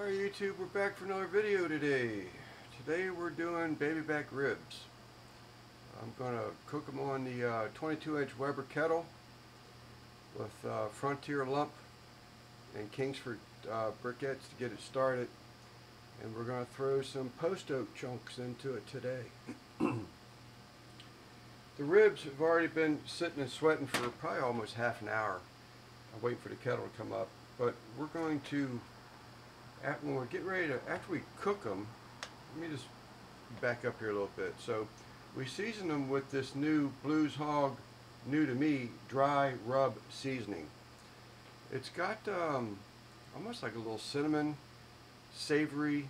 Alright YouTube, we're back for another video today. Today we're doing baby back ribs. I'm going to cook them on the 22-inch Weber kettle with Frontier lump and Kingsford briquettes to get it started. And we're going to throw some Post Oak chunks into it today. The ribs have already been sitting and sweating for probably almost half an hour. I'm waiting for the kettle to come up. But we're going to, when we're getting ready to, after we cook them, let me just back up here a little bit. So we season them with this new Blues Hog, new to me, dry rub seasoning. It's got almost like a little cinnamon, savory,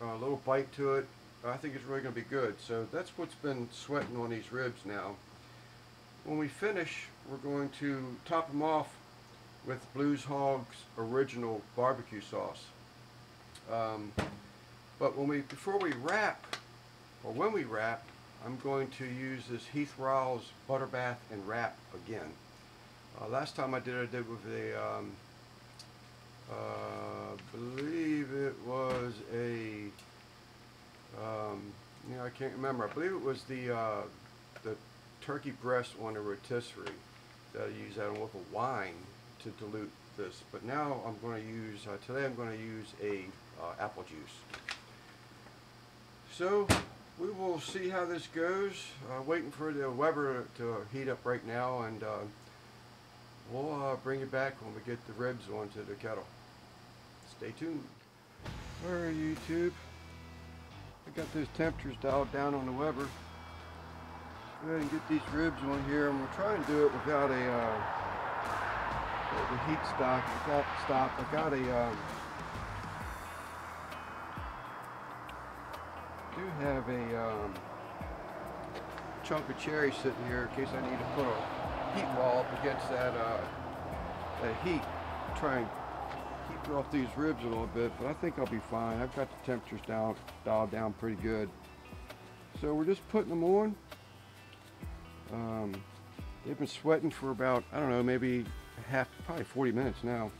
little bite to it. I think it's really going to be good. So that's what's been sweating on these ribs now. When we finish, we're going to top them off with Blues Hog's original barbecue sauce. But when we wrap, I'm going to use this Heath Riles butter bath and wrap again. Last time I did it, I did with a, I believe it was a, you know, I can't remember. I believe it was the turkey breast on a rotisserie that I used that on with a wine to dilute this. But now I'm going to use, today I'm going to use a apple juice. So we will see how this goes. Waiting for the Weber to heat up right now, and we'll bring it back when we get the ribs onto the kettle. Stay tuned. Alright YouTube, I got those temperatures dialed down on the Weber. Go ahead and get these ribs on here, and we'll try and do it without a the heat stock. I got a do have a chunk of cherry sitting here in case I need to put a heat wall up against that that heat. Try and keep off these ribs a little bit, but I think I'll be fine. I've got the temperatures dialed down pretty good. So we're just putting them on. They've been sweating for about, I don't know, maybe probably 40 minutes now.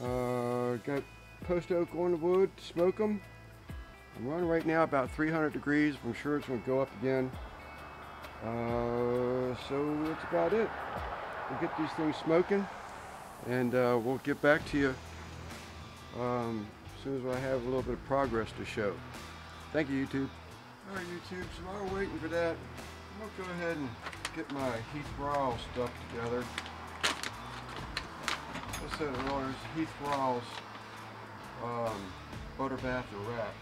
Got Post Oak on the wood to smoke them. I'm running right now about 300 degrees. I'm sure it's going to go up again. So that's about it. We'll get these things smoking, and we'll get back to you as soon as I have a little bit of progress to show. Thank you, YouTube. All right, YouTube, so while we're waiting for that, I'm going to go ahead and get my Heath Riles stuff together. I said it was Heath Riles butter bath and wrap.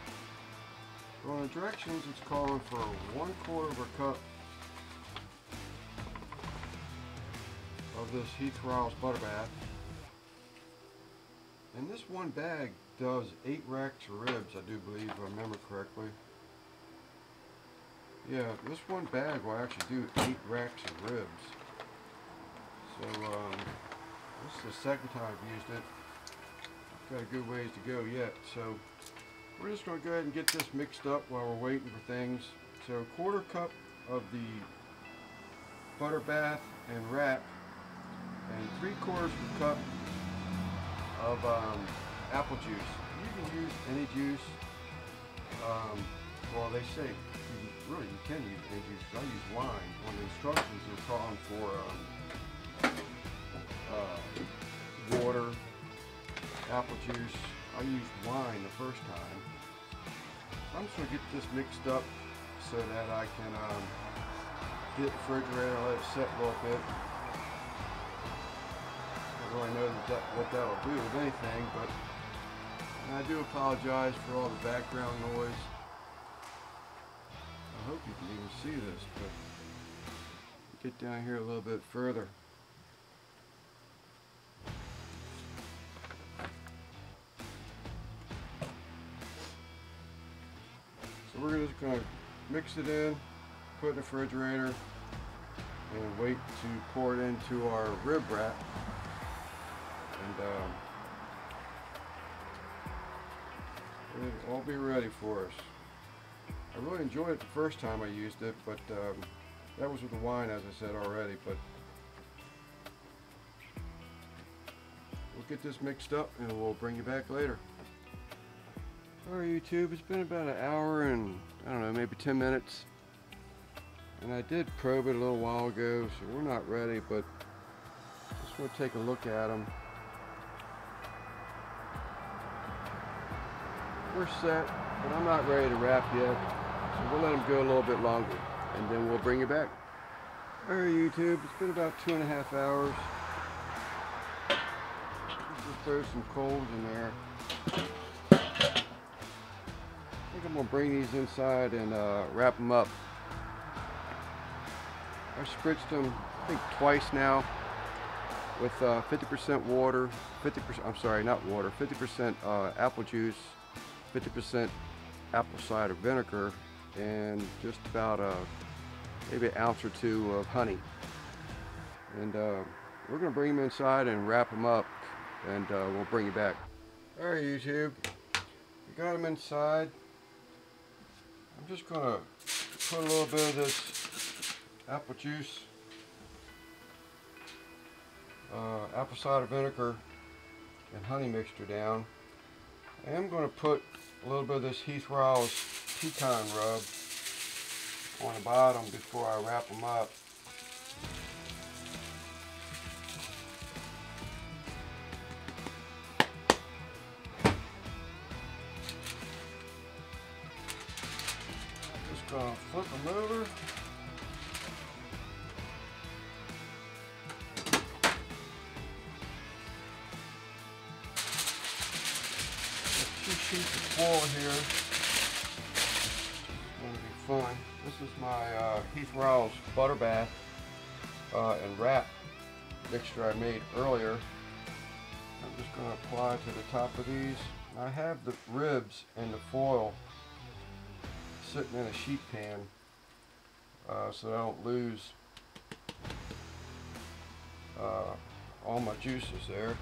On the directions, it's calling for 1/4 cup of this Heath Riles butter bath. And this one bag does 8 racks of ribs, I do believe, if I remember correctly. Yeah, this one bag will actually do 8 racks of ribs. So, this is the second time I've used it. Got a good ways to go yet. So, we're just going to go ahead and get this mixed up while we're waiting for things. So, 1/4 cup of the butter bath and wrap, and 3/4 cup of apple juice. You can use any juice. Well, they say really you can use any juice. I use wine. On the instructions, they're calling for water, apple juice. I used wine the first time. I'm just going to get this mixed up so that I can get the refrigerator, let it set a little bit. I don't really know what that'll do with anything, but I do apologize for all the background noise. I hope you can even see this, but get down here a little bit further. So we're just going to mix it in, put it in the refrigerator, and wait to pour it into our rib wrap. And it'll all be ready for us. I really enjoyed it the first time I used it, but that was with the wine, as I said already. But we'll get this mixed up and we'll bring you back later. Alright YouTube, it's been about an hour and I don't know, maybe 10 minutes. And I did probe it a little while ago, so we're not ready, but just want to take a look at them. We're set, but I'm not ready to wrap yet, so we'll let them go a little bit longer, and then we'll bring you back. Alright YouTube, it's been about 2.5 hours. Just throw some coals in there. I think I'm going to bring these inside and wrap them up. I spritzed them, I think, twice now with 50% water, 50%, I'm sorry, not water, 50% apple juice, 50% apple cider vinegar, and just about maybe an ounce or two of honey. And we're going to bring them inside and wrap them up, and we'll bring you back. Alright YouTube, we got them inside. I'm just going to put a little bit of this apple juice, apple cider vinegar, and honey mixture down. I am going to put a little bit of this Heath Riles pecan rub on the bottom before I wrap them up. I'm just going to flip them over. Foil here. It's going to be fun. This is my Heath Riles butter bath and wrap mixture I made earlier. I'm just going to apply to the top of these. I have the ribs and the foil sitting in a sheet pan so that I don't lose all my juices there.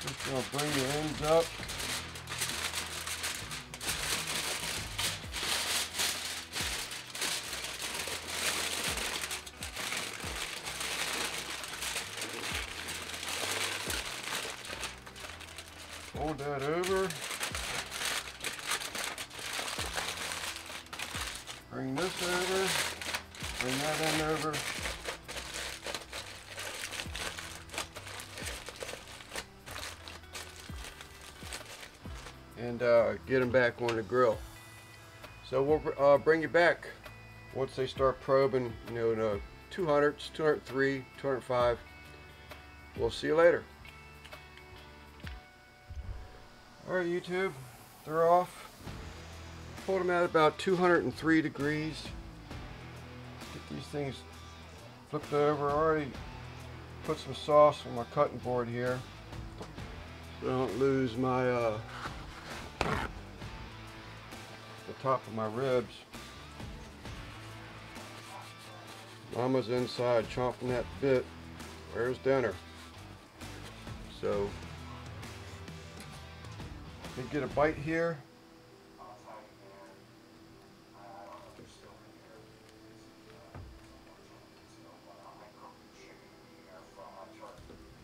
I'm going to bring the ends up. Fold that over. Bring this over. Bring that end over. And get them back on the grill. So we'll bring you back once they start probing, you know, the 200s, 203, 205. We'll see you later. Alright YouTube, they're off. Hold them at about 203 degrees. Get these things flipped over. I already put some sauce on my cutting board here, so I don't lose my the top of my ribs. Mama's inside chomping that bit. Where's dinner? So you get a bite here.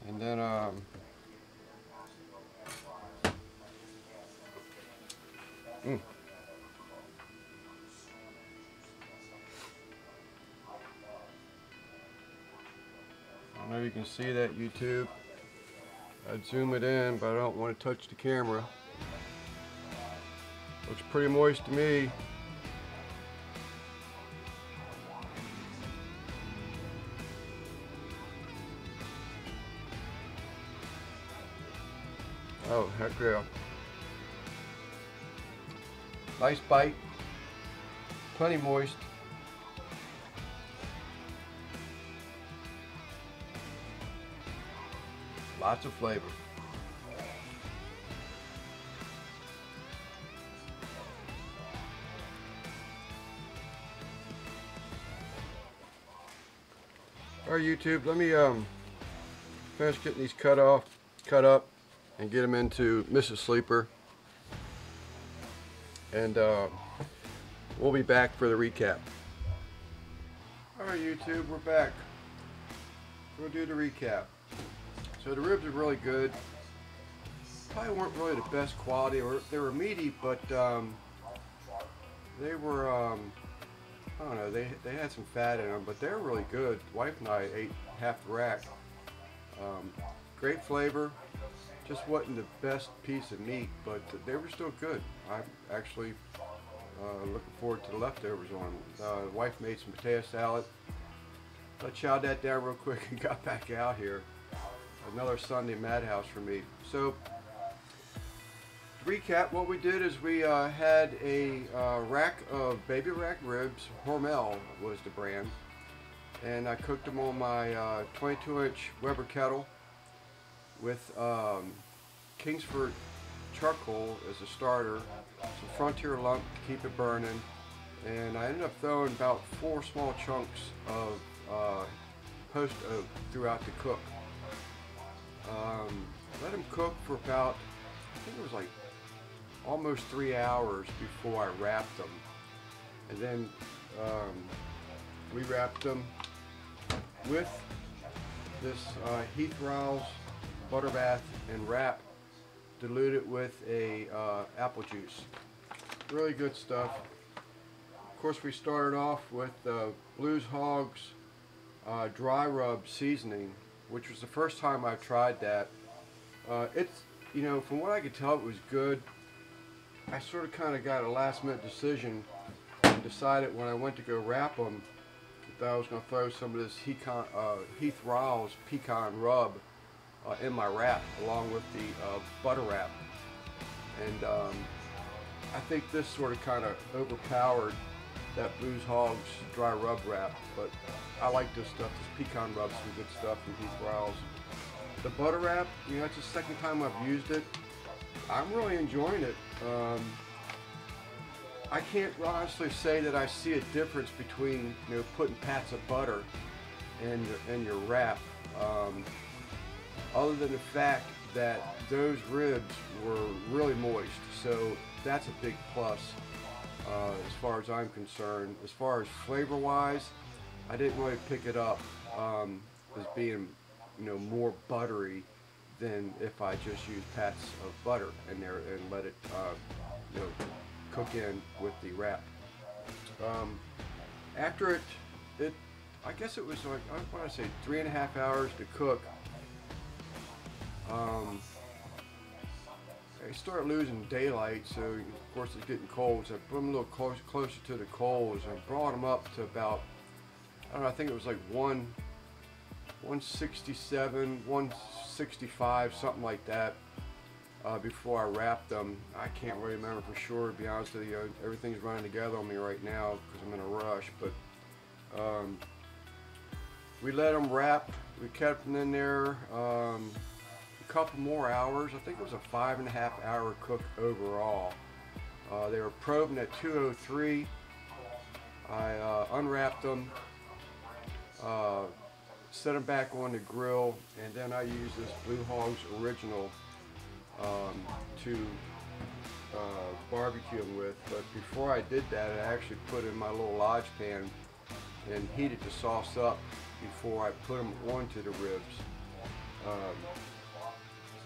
And then I know you can see that, YouTube. I'd zoom it in, but I don't want to touch the camera. Looks pretty moist to me. Oh, heck yeah. Nice bite, plenty moist. Lots of flavor. All right, YouTube, let me finish getting these cut up, and get them into Mrs. Sleeper. And we'll be back for the recap. All right Hello YouTube, we're back. We'll do the recap. So the ribs are really good. Probably weren't really the best quality, or they were meaty, but they were, I don't know, they had some fat in them, but they're really good. Wife and I ate half the rack. Great flavor. Just wasn't the best piece of meat, but they were still good. I'm actually looking forward to the leftovers on them. The wife made some potato salad. I chowed that down real quick and got back out here. Another Sunday madhouse for me. So, to recap, what we did is we had a rack of baby rack ribs. Hormel was the brand. And I cooked them on my 22-inch Weber kettle with Kingsford charcoal as a starter, some Frontier lump to keep it burning, and I ended up throwing about 4 small chunks of Post Oak throughout the cook. Let them cook for about, I think it was like almost 3 hours before I wrapped them, and then we wrapped them with this Heath Riles butter bath and wrap, diluted with a apple juice. Really good stuff. Of course, we started off with Blues Hog's dry rub seasoning, which was the first time I've tried that. It's, you know, from what I could tell, it was good. I sort of kind of got a last minute decision and decided when I went to go wrap them that I was going to throw some of this Heath Riles pecan rub in my wrap along with the butter wrap, and I think this sort of kind of overpowered that Blues Hog's dry rub wrap, but I like this stuff. This pecan rub's some good stuff from Heath Riles. The butter wrap, you know, it's the second time I've used it. I'm really enjoying it. I can't honestly say that I see a difference between, you know, putting pats of butter and your wrap, other than the fact that those ribs were really moist, so that's a big plus as far as I'm concerned. As far as flavor-wise, I didn't really pick it up as being, you know, more buttery than if I just used pats of butter in there and let it, you know, cook in with the wrap. After it, I guess it was like, I want to say 3.5 hours to cook. I start losing daylight, so of course it's getting cold, so I put them a little closer to the coals. I brought them up to about, I don't know, I think it was like 167, 165, something like that, before I wrapped them. I can't really remember for sure, to be honest with you. Everything's running together on me right now because I'm in a rush, but we let them wrap. We kept them in there couple more hours. I think it was a 5.5 hour cook overall. They were probing at 203. I unwrapped them, set them back on the grill, and then I used this Blue Hog's original to barbecue them with. But before I did that, I actually put in my little lodge pan and heated the sauce up before I put them onto the ribs.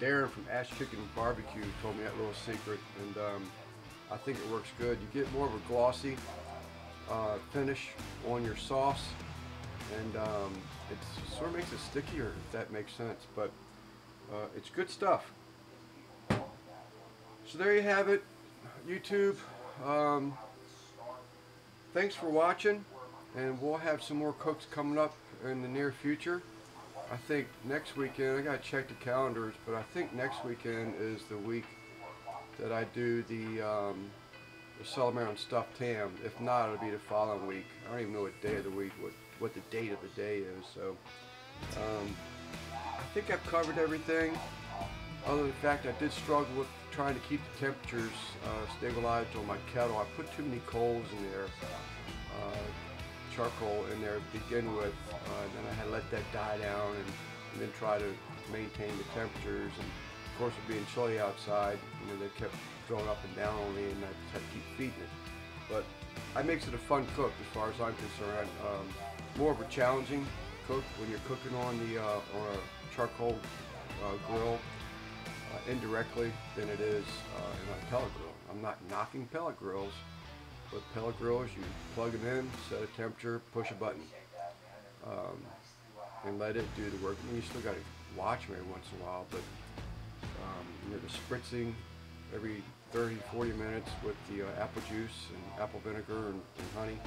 Darren from Ash Chicken BBQ told me that little secret, and I think it works good. You get more of a glossy finish on your sauce, and it sort of makes it stickier, if that makes sense, but it's good stuff. So there you have it, YouTube. Thanks for watching, and we'll have some more cooks coming up in the near future. I think next weekend, I gotta check the calendars, but I think next weekend is the week that I do the Solomon stuffed ham. If not, it'll be the following week. I don't even know what day of the week, what the date of the day is. So I think I've covered everything, other than the fact I did struggle with trying to keep the temperatures stabilized on my kettle. I put too many coals in there. Charcoal in there to begin with, then I had to let that die down and then try to maintain the temperatures, and of course it being chilly outside, you know, they kept going up and down on me, and I just had to keep feeding it. But I makes it a fun cook as far as I'm concerned. more of a challenging cook when you're cooking on the on a charcoal grill indirectly than it is in a pellet grill. I'm not knocking pellet grills, but pellet grills, you plug them in, set a temperature, push a button, and let it do the work. And you still got to watch them every once in a while, but you know, the spritzing every 30-40 minutes with the apple juice and apple vinegar and honey.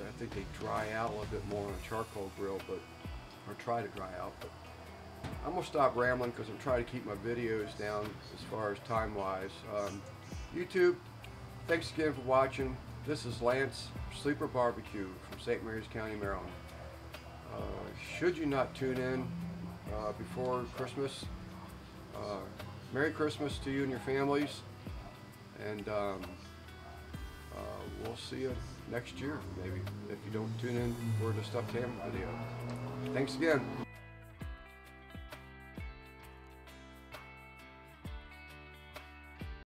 I think they dry out a little bit more on a charcoal grill, but or try to dry out. But I'm gonna stop rambling because I'm trying to keep my videos down as far as time-wise. YouTube, thanks again for watching. This is Lance, Sleeper BBQ from St. Mary's County, Maryland. Should you not tune in before Christmas, Merry Christmas to you and your families, and we'll see you next year, maybe, if you don't tune in for the stuffed ham video. Thanks again.